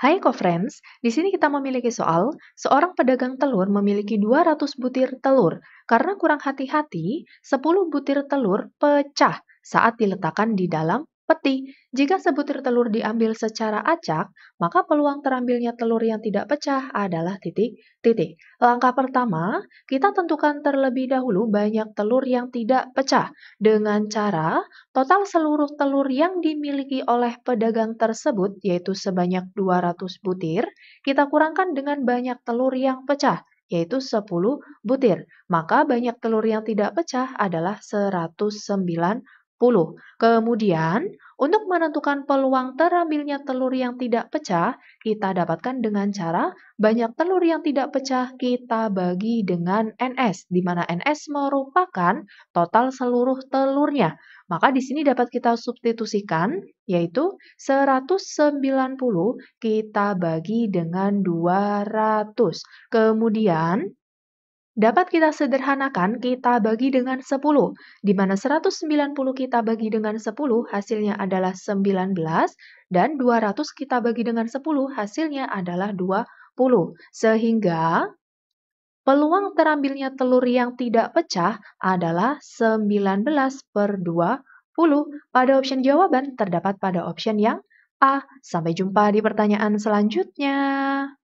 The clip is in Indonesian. Hai KoFriends, di sini kita memiliki soal, seorang pedagang telur memiliki 200 butir telur. Karena kurang hati-hati, 10 butir telur pecah saat diletakkan di dalam peti. Jika sebutir telur diambil secara acak, maka peluang terambilnya telur yang tidak pecah adalah titik-titik. Langkah pertama, kita tentukan terlebih dahulu banyak telur yang tidak pecah. Dengan cara, total seluruh telur yang dimiliki oleh pedagang tersebut, yaitu sebanyak 200 butir, kita kurangkan dengan banyak telur yang pecah, yaitu 10 butir. Maka banyak telur yang tidak pecah adalah 109 butir. Kemudian, untuk menentukan peluang terambilnya telur yang tidak pecah, kita dapatkan dengan cara banyak telur yang tidak pecah kita bagi dengan NS, di mana NS merupakan total seluruh telurnya. Maka di sini dapat kita substitusikan, yaitu 190 kita bagi dengan 200. Kemudian, dapat kita sederhanakan, kita bagi dengan 10, di mana 190 kita bagi dengan 10, hasilnya adalah 19, dan 200 kita bagi dengan 10, hasilnya adalah 20. Sehingga peluang terambilnya telur yang tidak pecah adalah 19/20. Pada opsi jawaban terdapat pada opsi yang A. Sampai jumpa di pertanyaan selanjutnya.